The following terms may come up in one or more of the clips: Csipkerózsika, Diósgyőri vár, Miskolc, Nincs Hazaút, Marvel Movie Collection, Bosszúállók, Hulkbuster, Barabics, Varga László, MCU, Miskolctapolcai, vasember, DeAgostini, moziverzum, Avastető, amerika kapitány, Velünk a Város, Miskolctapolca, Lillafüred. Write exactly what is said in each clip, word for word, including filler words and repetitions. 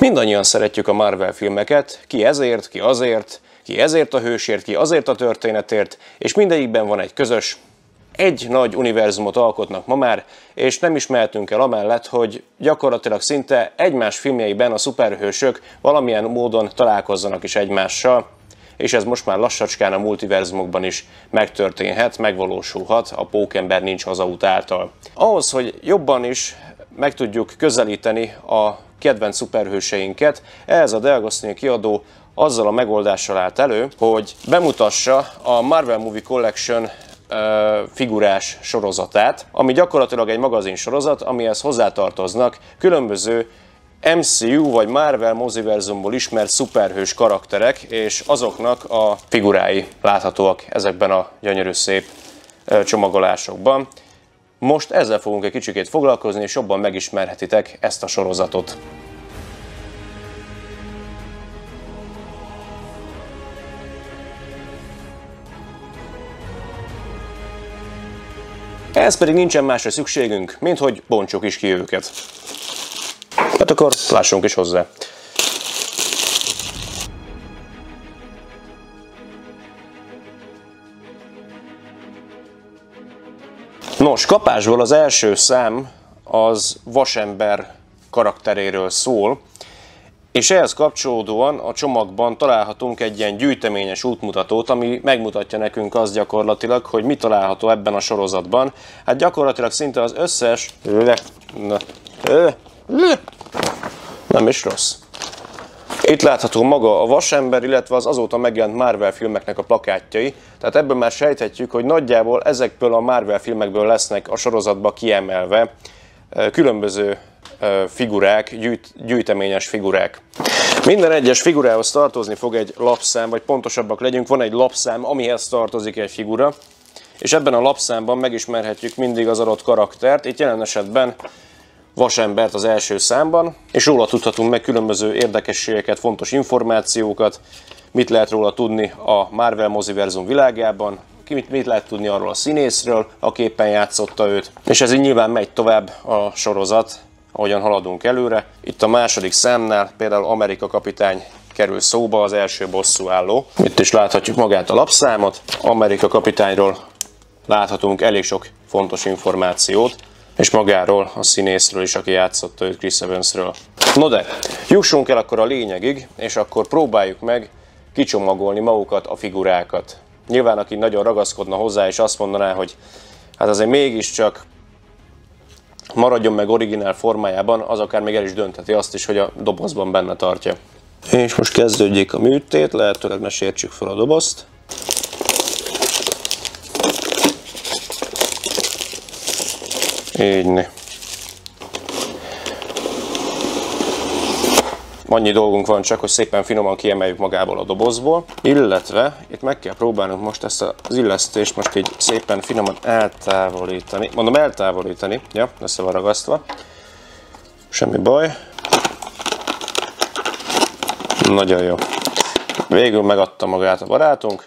Mindannyian szeretjük a Marvel filmeket, ki ezért, ki azért, ki ezért a hősért, ki azért a történetért, és mindegyikben van egy közös. Egy nagy univerzumot alkotnak ma már, és nem is mehetünk el amellett, hogy gyakorlatilag szinte egymás filmjeiben a szuperhősök valamilyen módon találkozzanak is egymással, és ez most már lassacskán a multiverzumokban is megtörténhet, megvalósulhat a Pókember Nincs Hazaút által. Ahhoz, hogy jobban is meg tudjuk közelíteni a kedvenc szuperhőseinket, ehhez a DeAgostini kiadó azzal a megoldással állt elő, hogy bemutassa a Marvel Movie Collection figurás sorozatát, ami gyakorlatilag egy magazin sorozat, amihez hozzátartoznak különböző em cé u vagy Marvel moziverzumból ismert szuperhős karakterek, és azoknak a figurái láthatóak ezekben a gyönyörű szép csomagolásokban. Most ezzel fogunk egy kicsikét foglalkozni, és jobban megismerhetitek ezt a sorozatot. Ehhez pedig nincsen másra szükségünk, mint hogy bontsuk is ki őket. Hát akkor lássunk is hozzá. Nos, kapásból az első szám az Vasember karakteréről szól, és ehhez kapcsolódóan a csomagban találhatunk egy ilyen gyűjteményes útmutatót, ami megmutatja nekünk azt gyakorlatilag, hogy mi található ebben a sorozatban. Hát gyakorlatilag szinte az összes... Nem is rossz. Itt látható maga a Vasember, illetve az azóta megjelent Marvel filmeknek a plakátjai. Tehát ebből már sejthetjük, hogy nagyjából ezekből a Marvel filmekből lesznek a sorozatba kiemelve különböző figurák, gyűjt, gyűjteményes figurák. Minden egyes figurához tartozni fog egy lapszám, vagy pontosabbak legyünk, van egy lapszám, amihez tartozik egy figura, és ebben a lapszámban megismerhetjük mindig az adott karaktert, itt jelen esetben Vasembert az első számban, és róla tudhatunk meg különböző érdekességeket, fontos információkat, mit lehet róla tudni a Marvel moziverzum világában, Mit, mit lehet tudni arról a színészről, aki éppen játszotta őt. És ez így nyilván megy tovább a sorozat, ahogyan haladunk előre. Itt a második számnál például Amerika kapitány kerül szóba, az első bosszúálló. Itt is láthatjuk magát a lapszámot. Amerika kapitányról láthatunk elég sok fontos információt, és magáról, a színészről is, aki játszotta őt, Chris Nodról. No de, jussunk el akkor a lényegig, és akkor próbáljuk meg kicsomagolni magukat, a figurákat. Nyilván, aki nagyon ragaszkodna hozzá, és azt mondaná, hogy hát azért mégiscsak maradjon meg originál formájában, az akár még el is döntheti azt is, hogy a dobozban benne tartja. És most kezdődjék a műtét, lehetőleg ne sértsük fel a dobozt. Így ne. Annyi dolgunk van csak, hogy szépen finoman kiemeljük magából a dobozból, illetve itt meg kell próbálnunk most ezt az illesztést most így szépen finoman eltávolítani. Mondom eltávolítani, ja, össze van ragasztva. Semmi baj. Nagyon jó. Végül megadta magát a barátunk.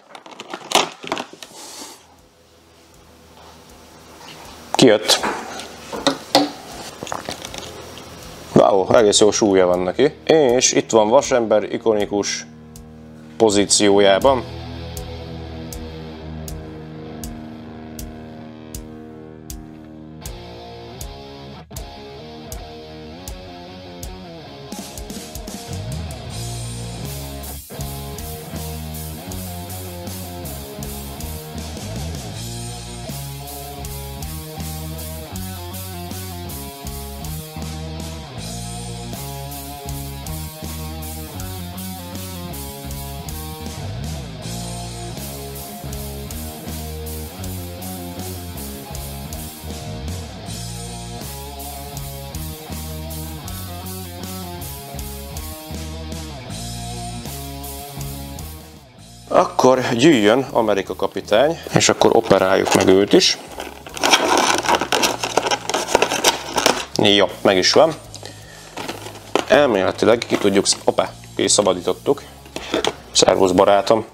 Kijött. Wow, egész jó súlya van neki. És itt van Vasember ikonikus pozíciójában. Akkor gyűjjön Amerika kapitány, és akkor operáljuk meg őt is. Jó, meg is van. Elméletileg ki tudjuk, opá, ki szabadítottuk. Szervusz barátom.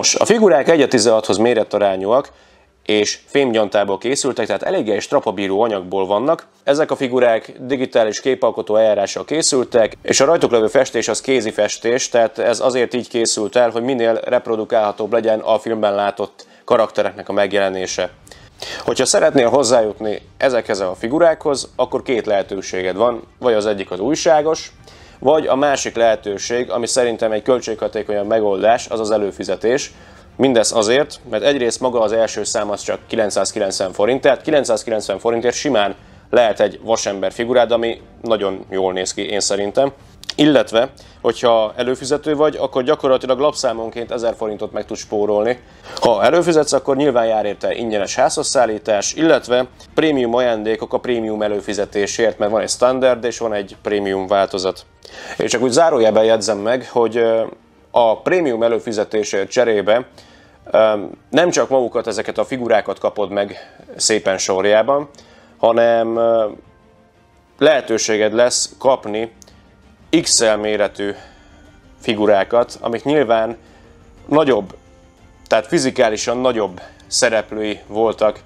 Nos, a figurák egy tizenhathoz méretarányúak, és fémgyantából készültek, tehát eléggé strapabíró anyagból vannak. Ezek a figurák digitális képalkotó eljárással készültek, és a rajtuk levő festés az kézi festés, tehát ez azért így készült el, hogy minél reprodukálhatóbb legyen a filmben látott karaktereknek a megjelenése. Hogyha szeretnél hozzájutni ezekhez a figurákhoz, akkor két lehetőséged van, vagy az egyik az újságos, vagy a másik lehetőség, ami szerintem egy költséghatékonyabb megoldás, az az előfizetés. Mindez azért, mert egyrészt maga az első szám az csak kilencszázkilencven forint, tehát kilencszázkilencven forintért simán lehet egy vasember figurád, ami nagyon jól néz ki, én szerintem. Illetve, hogyha előfizető vagy, akkor gyakorlatilag lapszámonként ezer forintot meg tudsz spórolni. Ha előfizetsz, akkor nyilván jár érte ingyenes házhozszállítás, illetve prémium ajándékok a prémium előfizetésért, mert van egy standard és van egy prémium változat. És csak úgy zárójelben jegyzem meg, hogy a prémium előfizetésért cserébe nem csak magukat, ezeket a figurákat kapod meg szépen sorjában, hanem lehetőséged lesz kapni iksz el méretű figurákat, amik nyilván nagyobb, tehát fizikálisan nagyobb szereplői voltak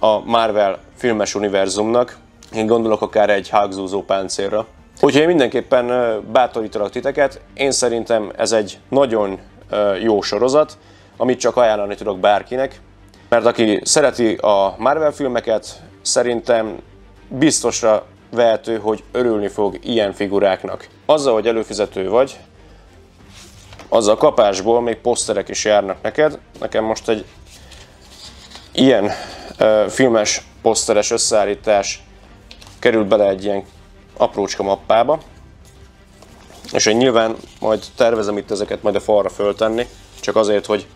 a Marvel filmes univerzumnak. Én gondolok akár egy Hulkzúzó páncélra. Úgyhogy én mindenképpen bátorítalak titeket, én szerintem ez egy nagyon jó sorozat, amit csak ajánlani tudok bárkinek, mert aki szereti a Marvel filmeket, szerintem biztosra vehető, hogy örülni fog ilyen figuráknak. Azzal, hogy előfizető vagy, azzal a kapásból még poszterek is járnak neked. Nekem most egy ilyen uh, filmes poszteres összeállítás került bele egy ilyen aprócska mappába, és én nyilván majd tervezem itt ezeket majd a falra föltenni, csak azért, hogy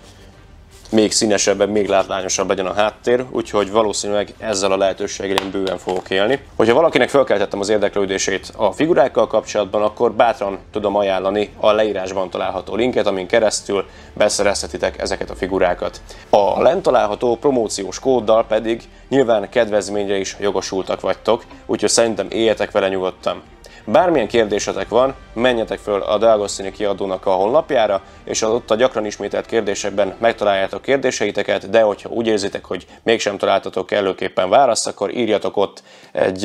még színesebben, még látványosabb legyen a háttér, úgyhogy valószínűleg ezzel a lehetőséggel én bőven fogok élni. Hogyha valakinek felkeltettem az érdeklődését a figurákkal kapcsolatban, akkor bátran tudom ajánlani a leírásban található linket, amin keresztül beszerezhetitek ezeket a figurákat. A lent található promóciós kóddal pedig nyilván kedvezményre is jogosultak vagytok, úgyhogy szerintem éljetek vele nyugodtan. Bármilyen kérdésetek van, menjetek föl a DeAgostini kiadónak a honlapjára, és az ott a gyakran ismételt kérdésekben megtaláljátok kérdéseiteket, de hogyha úgy érzitek, hogy mégsem találtatok előképpen választ, akkor írjatok ott egy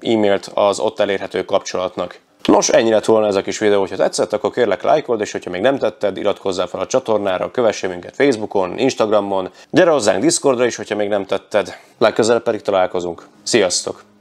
e-mailt az ott elérhető kapcsolatnak. Nos, ennyi lett volna ez a kis videó, hogyha tetszett, akkor kérlek lájkold, és hogyha még nem tetted, iratkozzál fel a csatornára, kövessél minket Facebookon, Instagramon, gyere hozzánk Discordra is, hogyha még nem tetted. Legközelebb pedig találkozunk. Sziasztok!